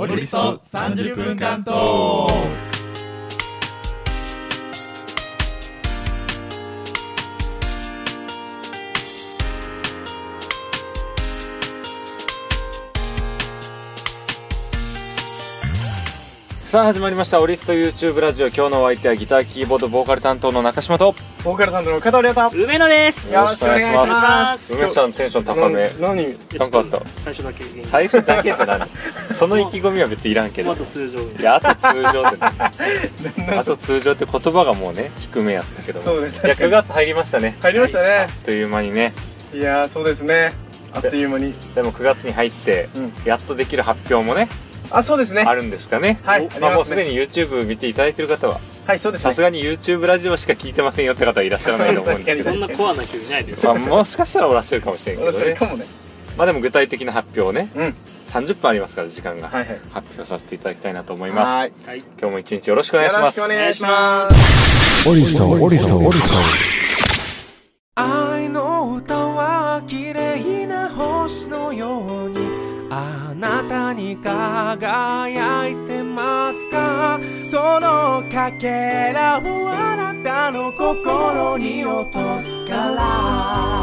オリスト30分間トーク。さあ始まりましたオリスト YouTube ラジオ。今日のお相手はギターキーボードボーカル担当の中島とボーカル担当の片尾亮太、梅野です。よろしくお願いします。梅ちゃんテンション高め。何かあった？最初だけ。最初だけって何？その意気込みは別にいらんけど、あと通常。いや、あと通常ってね、あと通常って言葉がもうね低めやったけど、そうですね。9月入りましたね。入りましたね。あっという間にね。いやそうですね、あっという間に。でも9月に入ってやっとできる発表もね、あ、そうですね。あるんですかね。はい。まあもうすでに YouTube 見ていただいている方は、はい、そうですね。さすがに YouTube ラジオしか聞いてませんよって方はいらっしゃらないと思うんですけど。そんなコアな人いないでしょ。まあもしかしたらおらっしゃるかもしれんけどね。おらっしゃるかもね。まあでも具体的な発表をね、30分ありますから時間が、発表させていただきたいなと思います。はい。今日も一日よろしくお願いします。よろしくお願いします。オリスト。愛の歌は綺麗な星のように。あなたに輝いてますか？そのかけらをあなたの心に落とすから、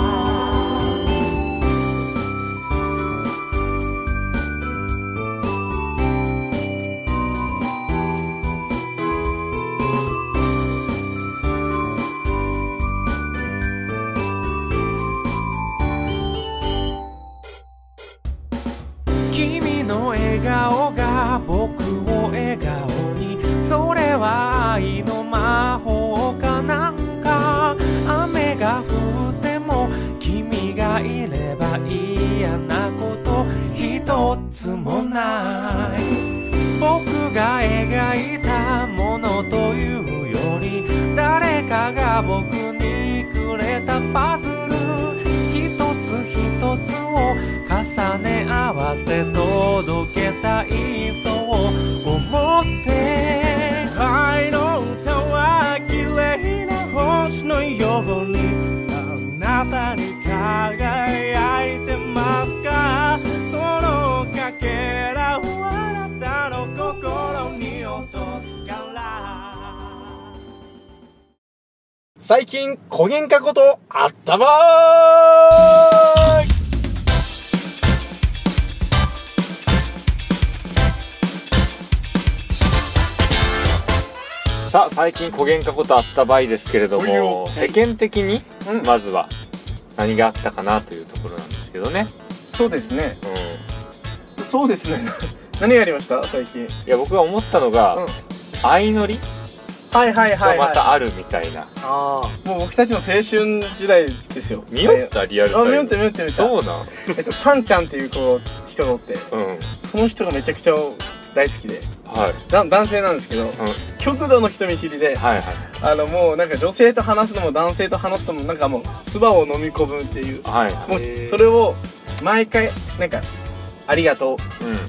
笑顔が僕を笑顔に、それは愛の魔法かなんか。雨が降っても君がいれば嫌なこと一つもない。僕が描いたものというより、誰かが僕にくれたパズル一つ一つを重ね合わせ届けたい、そう思って。愛の歌は綺麗な星のように、あなたに輝いてますか？そのかけらをあなたの心に落とすから。最近小喧嘩ことあったばーい。さあ最近小喧嘩ことあった場合ですけれども、世間的にまずは何があったかなというところなんですけどね。そうですね、そうですね。何やりました最近？いや僕が思ったのが、相乗りはいはいはいまたあるみたいな。ああもう僕たちの青春時代ですよ。見よった？リアルタイム。あ、見よった見よった見よった。そうなん。サンちゃんっていう人がおって、その人がめちゃくちゃ大好きで、男性なんですけど、極度の人見知りで、もうなんか女性と話すのも男性と話すのもなんかもう唾を飲み込むっていう、もうそれを毎回なんかありがとう、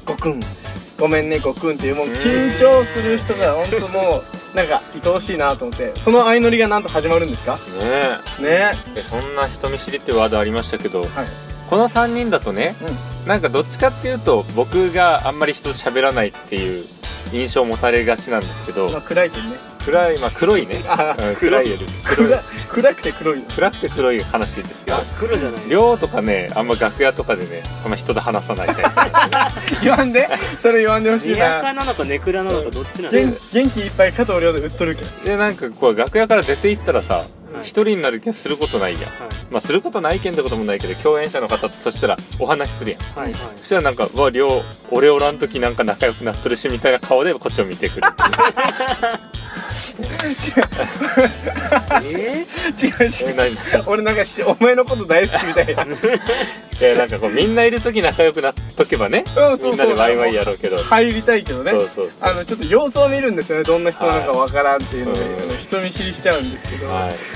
ごくん、ごめんねごくんっていう、もう緊張する人が本当もうなんか愛おしいなと思って、その相乗りがなんと始まるんですかね。え、そんな人見知りってワードありましたけど、この3人だとね、なんかどっちかっていうと僕があんまり人と喋らないっていう印象を持たれがちなんですけど、暗い点ね。暗い、まあ黒いね。暗いより暗くて黒い、暗くて黒い話ですけど、黒じゃない量とかね、あんま楽屋とかでねあんま人と話さないみたいな。言わんで、それ言わんでほしいな。宮川なのかネクラなのかどっちなの？元気いっぱい加藤亮で売っとるけど。でなんかこう楽屋から出て行ったらさ、一人になるけどすることないやん。まあすることないけんってこともないけど、共演者の方とそしたらお話するやん。そしたらなんか、わ、亮俺おらん時なんか仲良くなっとるしみたいな顔でこっちを見てくる。違う。俺なんかお前のこと大好きみたいな。なんかこうみんないる時仲良くなっとけばね、みんなでワイワイやろうけど、入りたいけどね、ちょっと様子を見るんですよね、どんな人なのかわからんっていうので人見知りしちゃうんです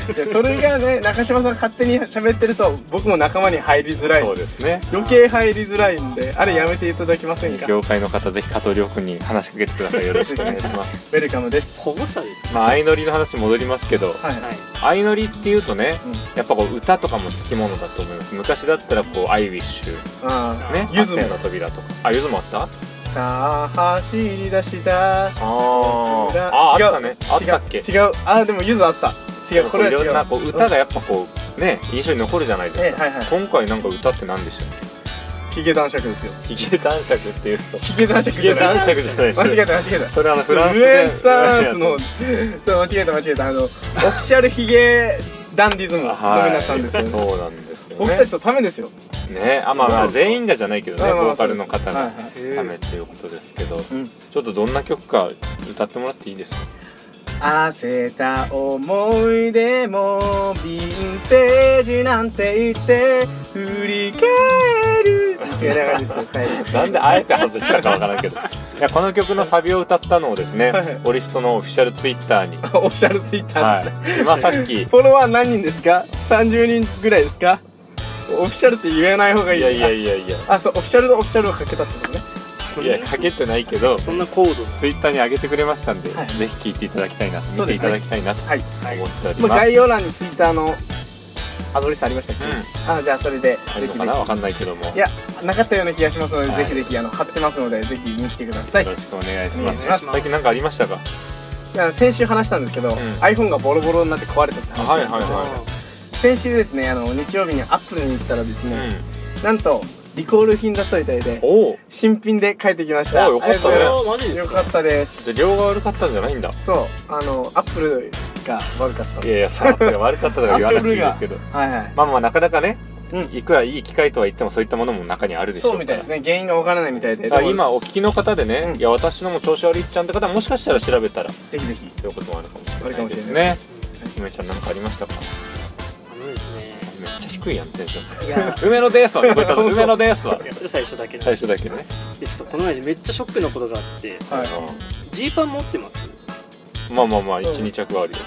けど、それがね中島さんが勝手に喋ってると僕も仲間に入りづらい。そうですね、余計入りづらいんで、あれやめていただけませんか？業界の方ぜひ加藤亮君に話しかけてください。よろしくお願いします。ウェルカムです。保護者です。まあ相乗りの話戻りますけど、相乗りっていうとね、やっぱこう歌とかもつきものだと思います。昔だったらこうアイウィッシュ、ね、ゆずの扉とか、あ、ゆずもあった。さあ走り出した。ああ、違うあったね。あったっけ？違う。あ、でもゆずあった。違う。これは違う。いろんなこう歌がやっぱこうね、印象に残るじゃないですか。今回なんか歌って何でしたっけ？ヒゲ男爵ですよ。ヒゲ男爵っていうとヒゲ男爵じゃない。間違えた間違えた。それはフランスで。ルネサーンスのそう間違えた間違えたオフィシャルヒゲダンディズムの皆さんですよね。そうなんですよね。僕たちのためですよ。ね、あまあ全員がじゃないけどね、ボーカルの方のためっていうことですけど、ちょっとどんな曲か歌ってもらっていいですか？焦った思い出もヴィンテージなんて言って振り返る。なんであえて外したかわからんけどいやこの曲のサビを歌ったのをですね、オリストのオフィシャルツイッターにオフィシャルツイッターですね、今さっきフォロワー何人ですか？30人ぐらいですか？オフィシャルって言えない方がいい。いやいやいやいや、あ、そう、オフィシャルのオフィシャルをかけたってことね。いや、かけてないけどそんなコードツイッターに上げてくれましたんで、ぜひ聴いていただきたいな、見ていただきたいなと思っております。概要欄にツイッターのアドレスありましたっけ？あ、じゃあそれであるのかな、わかんないけども、いやなかったような気がしますので、ぜひぜひ貼ってますので、ぜひ見てください。よろしくお願いします。最近なんかありましたか？先週話したんですけど iPhone がボロボロになって壊れたって話なんですけど、先週ですね、日曜日に Apple に行ったらですね、なんとリコール品だったみたいで新品で帰ってきました。よかったね。よかったです。じゃあ量が悪かったんじゃないんだ。そう、Appleが悪かった。いやいや、サービスが悪かったとは言わなくていいですけど、まあまあなかなかね、いくらいい機械とは言ってもそういったものも中にあるでしょうから。そうみたいですね。原因がわからないみたいで、今お聞きの方でね、いや私のも調子悪いっちゃんって方もしかしたら調べたらぜひぜひということもあるかもしれないですね。梅ちゃんなんかありましたか？めっちゃ低いやんテンション。梅野ですわ。梅野ですわ。最初だけね。最初だけね。ちょっとこの前めっちゃショックなことがあって、ジーパン持ってます？まあまあまあ1、2着はあるよ。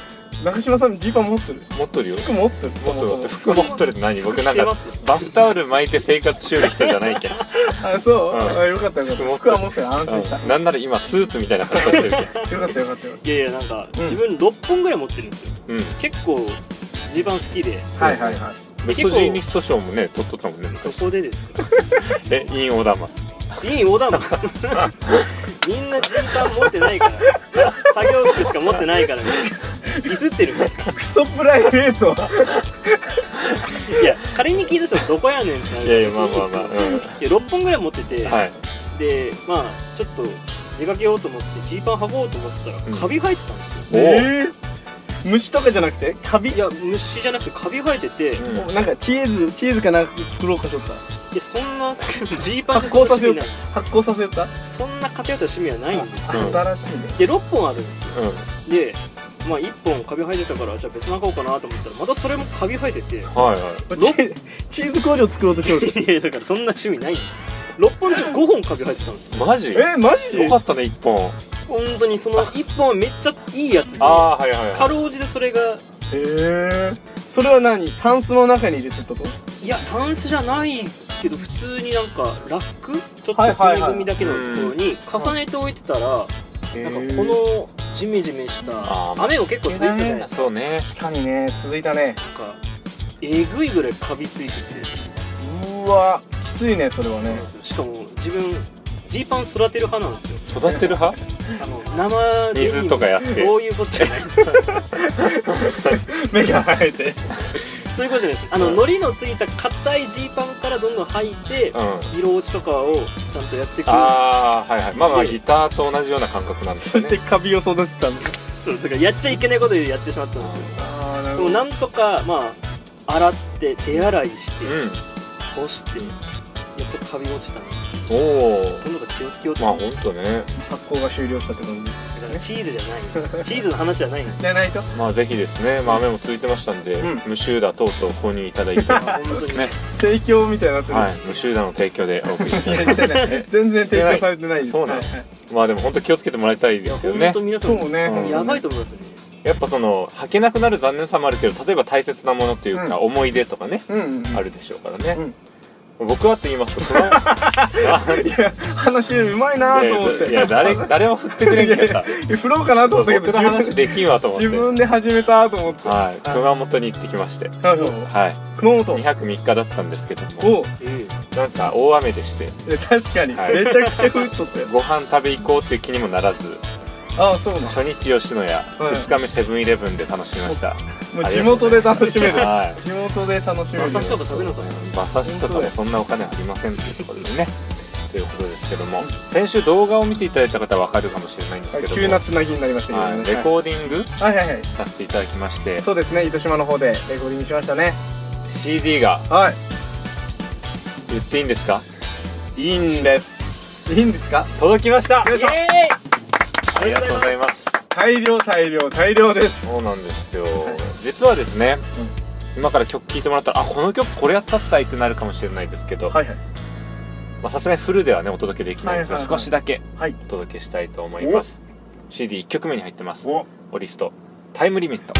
中島さんジーパン持ってる？持ってるよ。服持ってる？持ってる。服持ってるって何？僕なんかバスタオル巻いて生活しよる人じゃないけど。あ、そう。よかったよかった。服は持ってる。安心した。なんなら今スーツみたいな格好してるけど。よかったよかったよ。いやいや、なんか自分6本ぐらい持ってるんですよ。結構ジーパン好きで。はいはいはい。ベストジーニスト賞もね取っとったもんね。どこでですか？え、インオーダーマン。いいオーダーみんなジーパン持ってないから、作業服しか持ってないからみたいなディスってるクソプライベート。いや仮に聞いた人はどこやねんってなる。いやいや、まあまあまあ、6本ぐらい持ってて、でまあちょっと出かけようと思ってジーパンはこうと思ったらカビ生えてたんですよ。虫とかじゃなくてカビ？いや虫じゃなくてカビ生えてて、なんかチーズかなんか作ろうかちょっと。いやそんなジーパンでそんな趣味ない。発酵させた？そんな偏った趣味はないんですけど。新しいね。で6本あるんですよ。でまあ1本カビ生えてたから、じゃあ別の買おうかなと思ったらまたそれもカビ生えてて。チーズ工場作ろうとしよう。いやだからそんな趣味ない。6本中5本カビ生えてたんですよ。マジ？マジ？よかったね1本。本当にその1本はめっちゃいいやつで、かろうじてそれが。へえ。それは何？タンスの中に入れてたと？いやタンスじゃない。けど普通になんかラックちょっと骨組みだけのところに重ねて置いてたら、なんかこのジメジメした雨が結構ついてたじゃないですか。そうね、確かにね、続いたね。なんかえぐいぐらいカビついてて、うわきついねそれはね。しかも自分ジーパン育てる派なんですよ。育てる派？生で水とかやってそういうことじゃない。目が生えて。そういうことじゃないです。糊のついた硬いジーパンからどんどん履いて、色落ちとかをちゃんとやっていく。ああ、はいはい。まあまあギターと同じような感覚なんですね。そしてカビを育てたんです。そう、だからやっちゃいけないことでやってしまったんですよ。でもなんとかまあ洗って手洗いして、干して、やっとカビ落ちたんですけど。今度は気をつけようと思って。まあ本当ね。発酵が終了したって感じです。チーズじゃない、チーズの話じゃないんです。じゃないと。まあぜひですね、まあ雨も続いてましたんで、無臭だ等々購入いただいて、提供みたいになってる。はい、無臭だの提供でお送りします。全然提供されてないです。そうね。まあでも本当気をつけてもらいたいですよね。本当皆さん、そうね、やばいと思いますね。やっぱその履けなくなる残念さもあるけど、例えば大切なものっていうか思い出とかね、あるでしょうからね。僕はって言いますと、この話うまいなと思って、いや誰も振ってくれんけど、振ろうかなと思ったけど、僕の話できんわと思って、自分で始めたと思って、熊本に行ってきまして、熊本2泊3日だったんですけども、なんか大雨でして、確かに、はい、めちゃくちゃ降っとったよご飯食べ行こうっていう気にもならず、ああそうなの、初日吉野家、2日目セブンイレブンで楽しみました。もう地元で楽しめる、地元で楽しめる。馬刺しとか食べるのかな、馬刺しとかでそんなお金ありませんっていうところですねということですけども、先週動画を見ていただいた方は分かるかもしれないんですけども、急なつなぎになりましたけどね、レコーディングさせていただきまして、そうですね、糸島の方でレコーディングしましたね。 CD が、はい、言っていいんですか？いいんです、いいんですか？届きました。よいしょ、ありがとうございます。大量です。そうなんですよ、実はですね、今から曲聴いてもらったら、あ、この曲これやったったいってなるかもしれないですけど、はいはい、さすがにフルではねお届けできないんですが、少しだけお届けしたいと思います。 CD1 曲目に入ってます。オリストタイムリミット。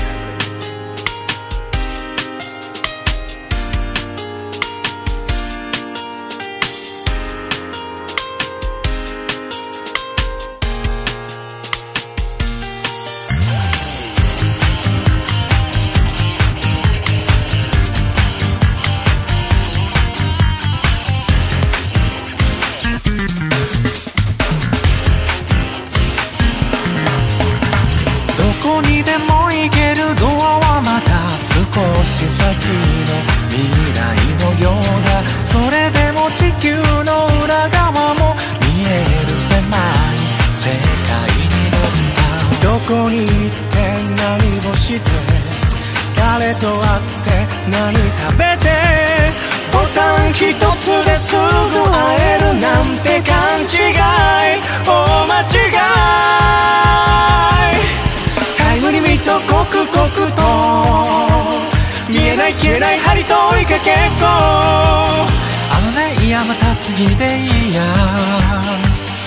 消えない針と追いかけっこ、あのね、いやまた次でいいや、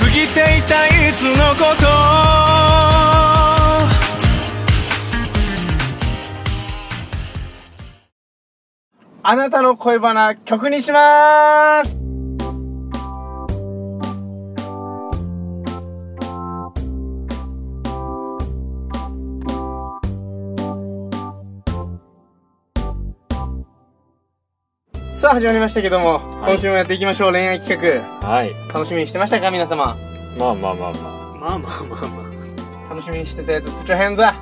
過ぎていたいつのこと。あなたの恋バナ曲にします。さあ始まりましたけども、はい、今週もやっていきましょう。恋愛企画、はい、楽しみにしてましたか皆様？まあまあまあまあまあまあまあまあ楽しみにしてたやつ、プチャヘンザ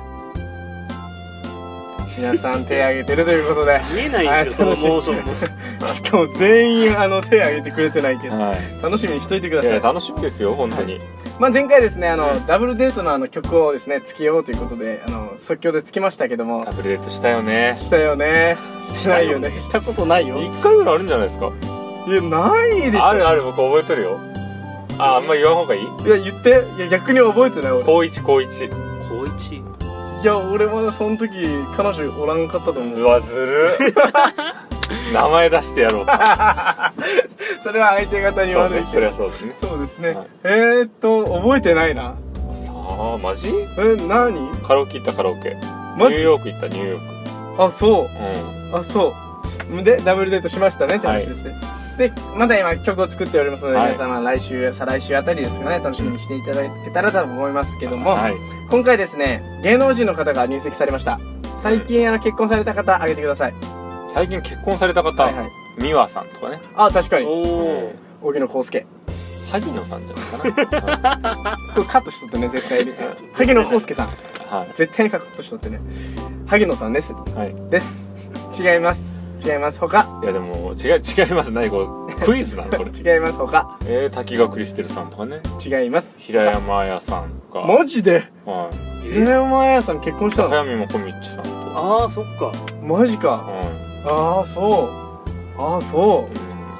皆さん手挙げてるということで見えないんですよ、はい、そのモーションもしかも全員手挙げてくれてないけど、はい、楽しみにしといてください。いや楽しみですよ本当に、はい。まあ前回ですね、ダブルデートの曲をですねつけようということで、即興でつきましたけども、ダブルデートしたよね。したよね。してないよね。したことないよ。1回ぐらいあるんじゃないですか？いやないでしょ。あるある、僕覚えてるよ。あんま言わん方がいい？いや言って。いや逆に覚えてない俺。高一。いや俺まだその時彼女おらんかったと思う。うわずる。名前出してやろう。それは相手方に悪いけど。そうですね。そうですね。覚えてないな。さあマジ？何？カラオケ行ったカラオケ。ニューヨーク行ったニューヨーク。あそう。あそう。でダブルデートしましたねって話ですね。でまだ今曲を作っておりますので、皆様来週再来週あたりですかね、楽しみにしていただけたらと思いますけども、今回ですね芸能人の方が入籍されました。最近結婚された方挙げてください。最近結婚された方、美和さんとかね。あ、確かに。荻野公介。萩野さんじゃないかな。これカットしとってね、絶対に。萩野公介さん。絶対にカットしとってね。萩野さんです。です。違います。違います。他。いやでも、違います。何これ。クイズなのこれ。違います。他。滝川クリステルさんとかね。違います。平山綾さんとか。マジで。はい。平山綾さん結婚したの。早見もこみっちさんと。ああ、そっか。マジか。ああそうああそ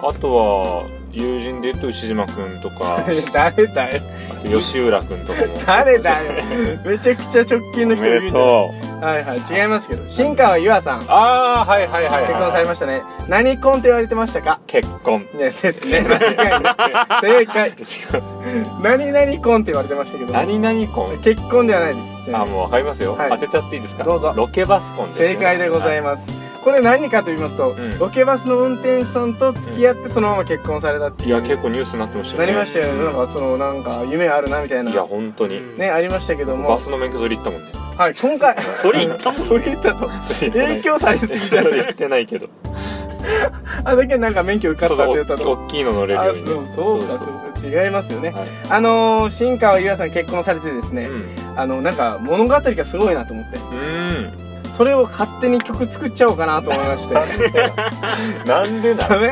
う、あとは友人で言うと牛島くんとか誰だよ、吉浦くんとかも誰だよ、めちゃくちゃ直近の人いる。はいはい、違いますけど、新川優愛さん、ああはいはいはい、結婚されましたね。何婚って言われてましたか？結婚ですね。正解。何々婚って言われてましたけど、何々婚、結婚ではないです。あ、もうわかりますよ。当てちゃっていいですか？どうぞ。ロケバス婚です。正解でございます。これ何かと言いますと、ロケバスの運転手さんと付き合ってそのまま結婚されたっていう。いや結構ニュースになってましたよね。なりましたよね。なんかそのなんか夢あるなみたいな。いや本当にね、ありましたけども、バスの免許取り行ったもんね。はい、今回取り行ったと影響されすぎて取り行ってないけど、あ、だけなんか免許受かったって言ったの。大きいの乗れるように。そうか、そうか、違いますよね。新川優愛さん結婚されてですね、なんか物語がすごいなと思って。それを勝手に曲作っちゃおうかなと思いまして。なんでだろう。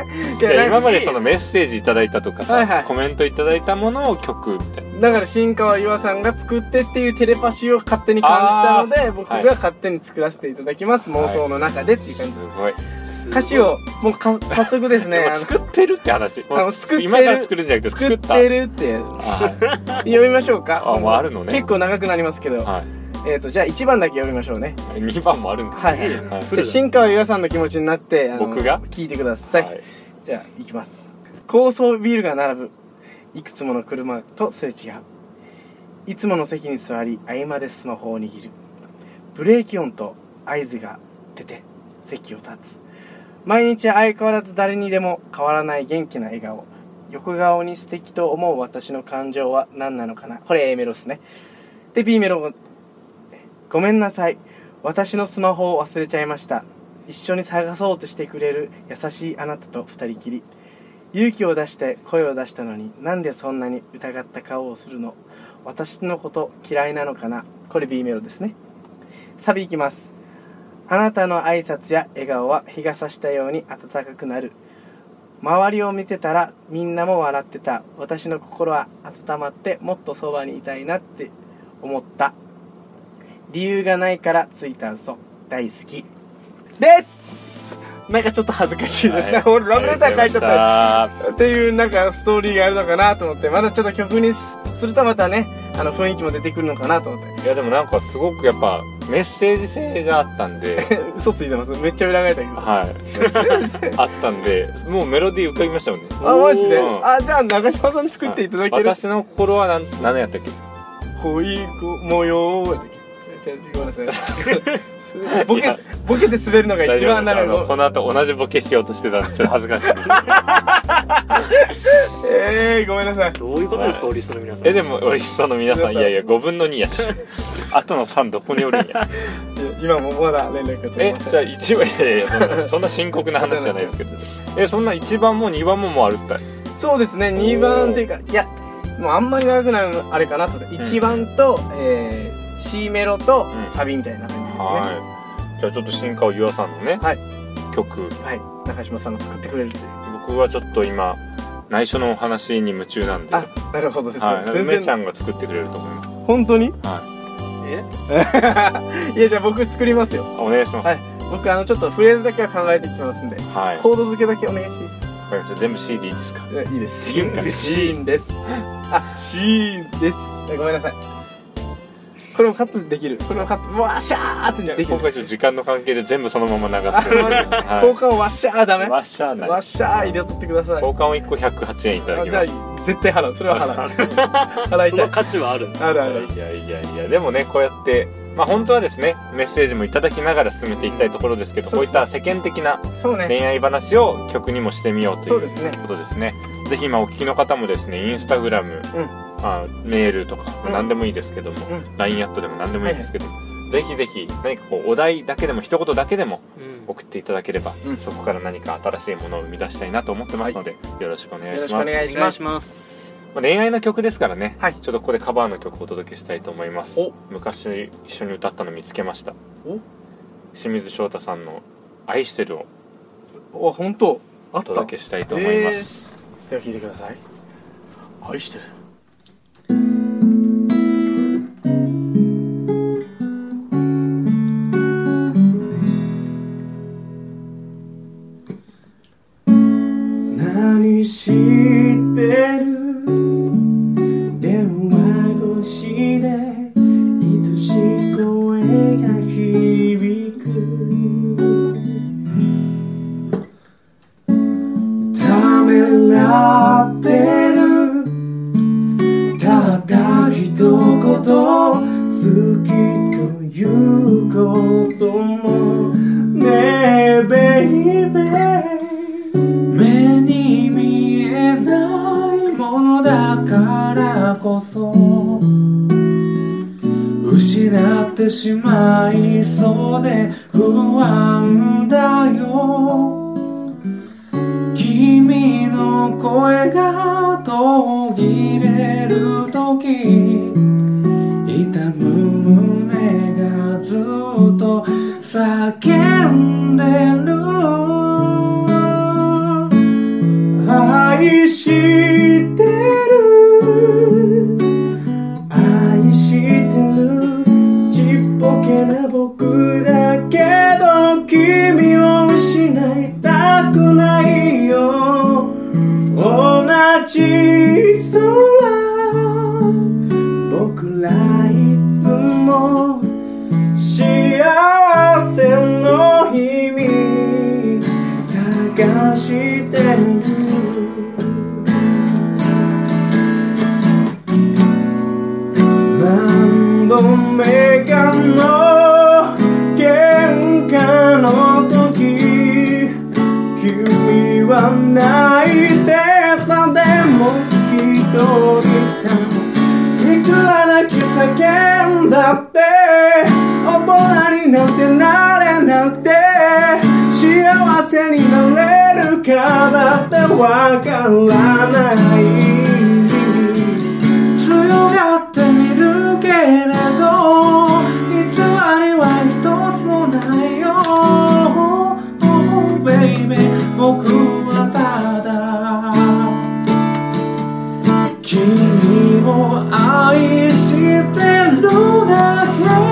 今までそのメッセージいただいたとかさ、コメントいただいたものを曲みたいな。だから新川優愛さんが作ってっていうテレパシーを勝手に感じたので、僕が勝手に作らせていただきます。妄想の中でっていう感じ。すごい歌詞をもう早速ですね、作ってるって話。今から作るんじゃなくて作ってるって読みましょうか。もうあるのね。結構長くなりますけど、じゃあ1番だけ読みましょうね。2番もあるんですね。はい。新川優愛さんの気持ちになって僕が聞いてください。はい、じゃあいきます。高層ビルが並ぶ。いくつもの車とすれ違う。いつもの席に座り、合間でスマホを握る。ブレーキ音と合図が出て席を立つ。毎日相変わらず誰にでも変わらない元気な笑顔。横顔に素敵と思う私の感情は何なのかな。これ A メロですね。で B メロ。ごめんなさい。私のスマホを忘れちゃいました。一緒に探そうとしてくれる優しいあなたと二人きり。勇気を出して声を出したのに、なんでそんなに疑った顔をするの。私のこと嫌いなのかな。これ B メロですね。サビいきます。あなたの挨拶や笑顔は日が差したように暖かくなる。周りを見てたらみんなも笑ってた。私の心は温まってもっとそばにいたいなって思った。理由がないからついた嘘大好きです。なんかちょっと恥ずかしいですね。俺ラブレター書いちゃったっていうなんかストーリーがあるのかなと思って、まだちょっと曲にするとまたね、雰囲気も出てくるのかなと思って。いやでもなんかすごくやっぱメッセージ性があったんで。嘘ついてます。めっちゃ裏返ったけど。はい。あったんで、もうメロディー浮かびましたよね。あ、マジで。あ、じゃあ長嶋さん作っていただける。私の心は何やったっけ？恋模様。ボケて滑るのが一番なの。この後同じボケしようとしてたんでちょっと恥ずかしい。ごめんなさい。どういうことですか、オリストの皆さん。でもオリストの皆さん、いやいや5分の2やし、あとの3どこにおるんや。今もまだ連絡が取れません。じゃあ1番、そんな深刻な話じゃないですけど、そんな1番も2番ももうあるったい。そうですね、2番というか、いやもうあんまり長くなるあれかなと。1番とC メロとサビみたいな感じですね。じゃあちょっと新川優愛さんのね、曲、中嶋さんが作ってくれるっていう。僕はちょっと今内緒のお話に夢中なんで。あ、なるほどですね。梅ちゃんが作ってくれると思います。本当に？はい。え？いや、じゃあ僕作りますよ。お願いします。はい。僕ちょっとフレーズだけは考えてきてますんで、コード付けだけお願いします。全部 C でいいですか？いいです。全部 C です。あ、C です。ごめんなさい。これもカットできる。これもカット。わしゃーってできる。今回ちょっと時間の関係で全部そのまま流す。交換をわしゃーダメ。わしゃーない。わしゃー入れとってください。交換を1個108円いただきます。じゃあ絶対払う。それは払う。払いたい。その価値はあるんです。あるある。いやいやいや。でもね、こうやってまあ本当はですね、メッセージもいただきながら進めていきたいところですけど、こういった世間的な恋愛話を曲にもしてみようということですね。ぜひ今お聞きの方もですね、インスタグラム、メールとか何でもいいですけども、 LINE アットでも何でもいいですけども、ぜひぜひ何かこうお題だけでも一言だけでも送っていただければ、そこから何か新しいものを生み出したいなと思ってますので、よろしくお願いします。よろしくお願いします。お願いします。恋愛の曲ですからね、ちょっとここでカバーの曲をお届けしたいと思います。昔一緒に歌ったの見つけました。清水翔太さんの「愛してる」をあ、本当お届けしたいと思います。では聴いてください。愛してる。何してる？電話越しで愛しい声が響く。ためらってる。ただ一言好きということもねえベイベー。目に見えないものだからこそ失ってしまいそうで不安だよ。君の声が途切れるとき、痛む胸がずっと叫んでる。愛してる愛してる、ちっぽけな僕だけど君を失いたくないよ。同じ空、僕らいつも幸せの秘密探してる。何度目かの喧嘩の時、君は泣いてた。でも好きと言った、いくら泣き叫んだって大人になってなれなくて、幸せになれるかだってわからない。強がってみるけれど偽りは一つもないよ。 Oh baby、 僕はただ君を愛してるだけ。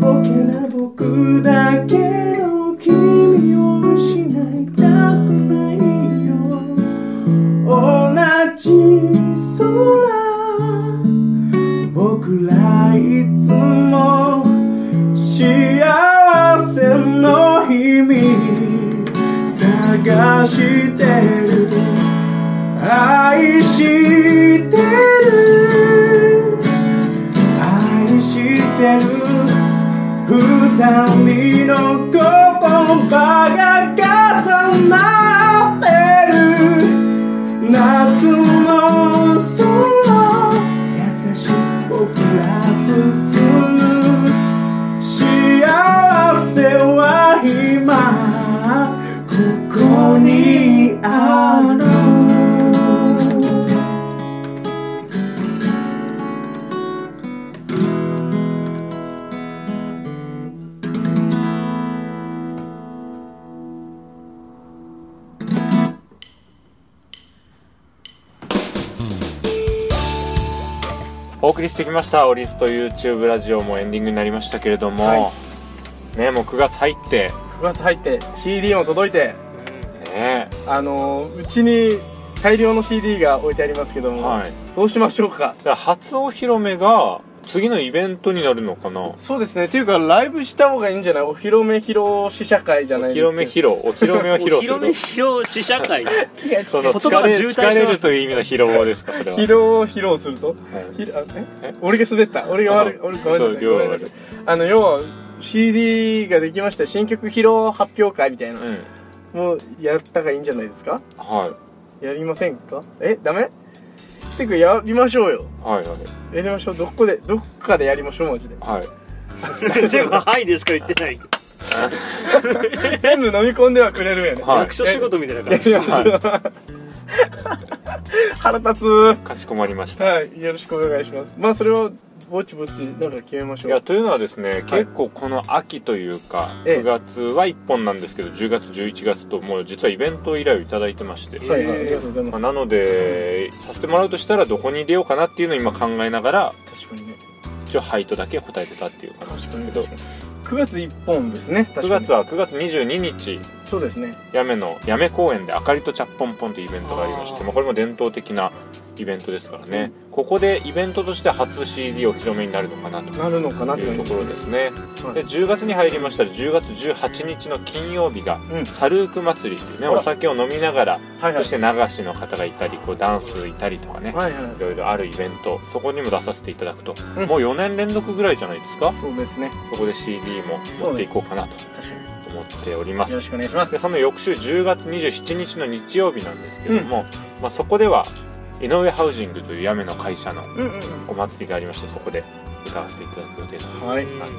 僕だけの君を失いたくないよ。同じ空、僕らいつも幸せの秘密探してる。愛してる愛してる、二人の言葉が重なってる。夏の空、優しく僕ら包む。幸せは今ここにある。お送りしてきました「オリスト YouTube ラジオ」もエンディングになりましたけれども、はい、ね、もう9月入って CD も届いて、うちに大量の CD が置いてありますけども、はい、どうしましょうか。初お披露目が次のイベントになるのかな。そうですね、っていうかライブした方がいいんじゃない。お披露目披露試写会じゃないですか。お披露目を披露試写会違う、その言葉が渋滞してます。疲れるという意味の披露ですか、それは。披露を披露すると、俺が滑った、俺が悪い、俺が悪い、両方悪い。要は CD ができました、新曲披露発表会みたいなもうやったがいいんじゃないですか。はい、やりませんか。え、ダメってか、やりましょうよ。はいはい、やりましょう。どっかでやりましょう、マジで。はい、全部はいでしか言ってない。全部飲み込んではくれるやね。役所仕事みたいな感じ。腹立つ。かしこまりました。はい、よろしくお願いします。まあそれをぼちぼちなんか決めましょう。いや、というのはですね、結構この秋というか9月は1本なんですけど、10月11月ともう実はイベント依頼をいただいてまして、なのでさせてもらうとしたらどこに出ようかなっていうのを今考えながら、一応ハイトだけ答えてたっていう感じですけど、9月1本ですね。9月は9月22日、そうですね、八女公園で「あかりとちゃっぽんぽん」というイベントがありまして、これも伝統的なイベントですからね、ここでイベントとして初 CD お披露目になるのかなというところですね。で、10月に入りましたら10月18日の金曜日がサルーク祭りっていうね、お酒を飲みながら、そして流しの方がいたり、こうダンスいたりとかね、いろいろあるイベント、そこにも出させていただくと、もう4年連続ぐらいじゃないですか。そうですね、そこで CD も持っていこうかなと思っております。よろしくお願いします。で、その翌週10月27日の日曜日なんですけども、そこでは井上ハウジングという八女の会社のお祭りがありまして、そこで歌わせていただく予定となって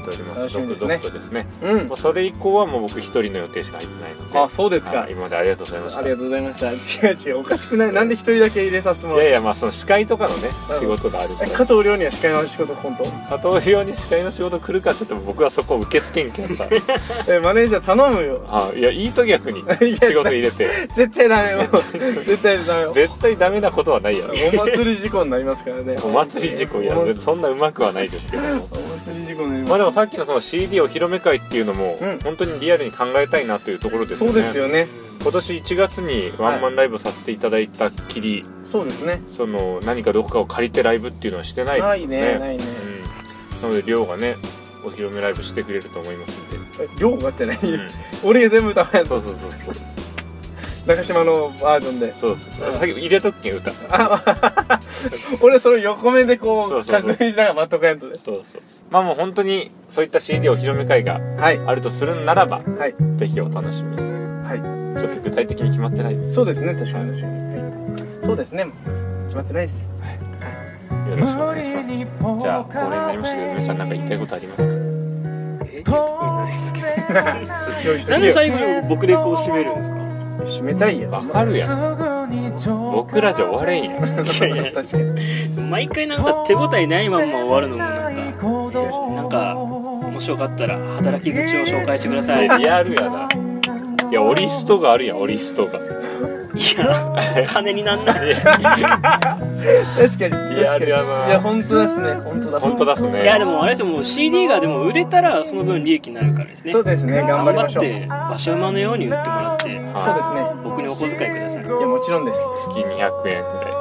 おります。続々とですね。それ以降はもう僕一人の予定しか入ってないので。あ、そうですか。今までありがとうございました。ありがとうございました。違う違う、おかしくない。なんで一人だけ入れさせてもらう。いやいや、まあその司会とかのね仕事があるから。加藤亮には司会の仕事本当。加藤亮に司会の仕事来るかちょっと僕はそこ受け付けんけんさ。マネージャー頼むよ。あ、いやいいと逆に仕事入れて。絶対ダメよ。絶対ダメよ。絶対ダメなことはないやろ。お祭り事故になりますからね。お祭り事故やる。そんなうまくはない。まあでもさっきのその CD お披露目会っていうのも本当にリアルに考えたいなというところですよね。そうですよね。今年1月にワンマンライブをさせていただいたっきり、そうですね。その何かどこかを借りてライブっていうのはしてないですね。ないね。なので亮がねお披露目ライブしてくれると思いますんで。亮がってね。俺が全部歌うやつ。そう。中島のバージョンで、そうそう、さっき入れとくけん歌。俺それ横目でこう確認しながら待っとかやんとね。そうそう。まあもう本当にそういった CD お披露目会があるとするならば、ぜひお楽しみに。はい。ちょっと具体的に決まってないです。そうですね、確かに。そうですね、決まってないです。よろしくお願いします。じゃあ恒例になりましたけど、皆さんなんか言いたいことありますか？なんで最後僕でこう締めるんですか？締めたいやん。わかるやん。僕らじゃ終われんやん。確かに。毎回なんか手応えないまんま終わるのもなんか面白かったら働き口を紹介してください。リアルやな。いやオリストがあるやん、オリストが。いや金になんない。確かにリアルやな。いや本当ですね、本当ですね。いやでもあれですよ、もう CD がでも売れたらその分利益になるからですね。そうですね、頑張りましょう。頑張って馬車馬のように売ってもらって。そうですね。僕にお小遣いください。いやもちろんです。月200円くらい。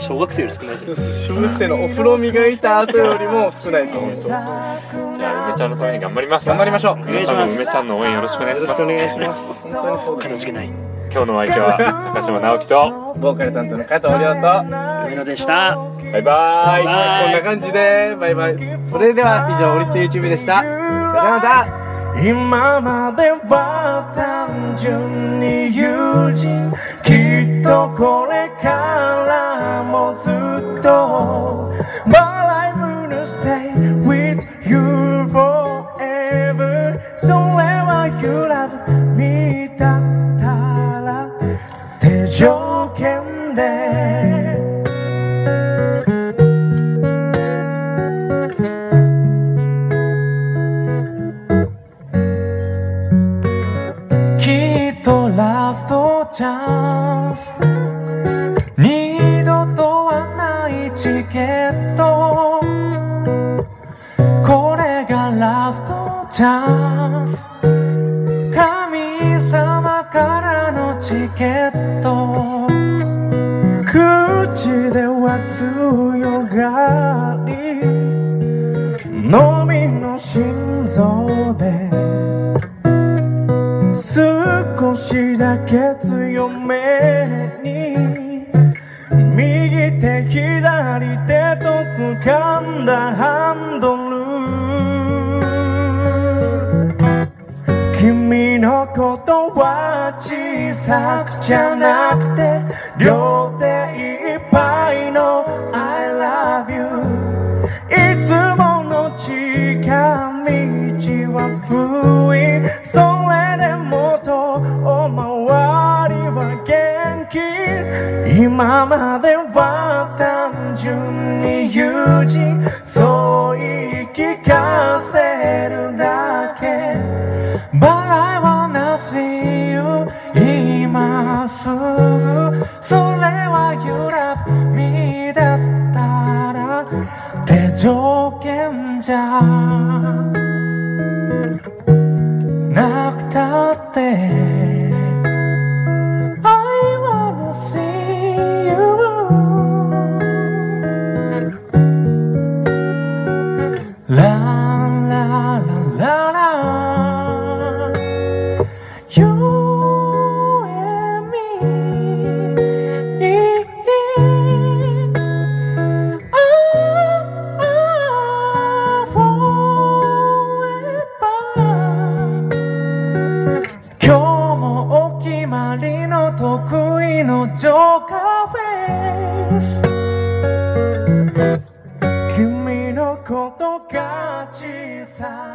小学生より少ないじゃん。小学生のお風呂磨いた後よりも少ないと思う。じゃあ梅ちゃんのために頑張ります。頑張りましょう。皆さんも梅ちゃんの応援よろしくお願いします。よろしくお願いします。本当にそうです。悲しくない。今日のお相手は中島直樹とボーカル担当の加藤亮と梅野でした。バイバイ。こんな感じでバイバイ。それでは以上オリスト YouTube でした。それではまた。今までは単純に友人、きっとこれからもずっと But I'm gonna stay with you forever. それは You love me だったらって条件でラストチャンス、二度とはないチケット、これがラストチャンス、神様からのチケット、口では強がりのみの心臓で少しだけ強めに右手左手と掴んだハンドル、君のことは小さくじゃなくて両手いっぱいの I love you、 いつもの近道は不意、それでも今までは単純に友人、そう言い聞かせるだけ But I wanna see you 今すぐ、それは You love me だったらって条件じゃなくたってりのジョーカーフェイス、君のことが小さい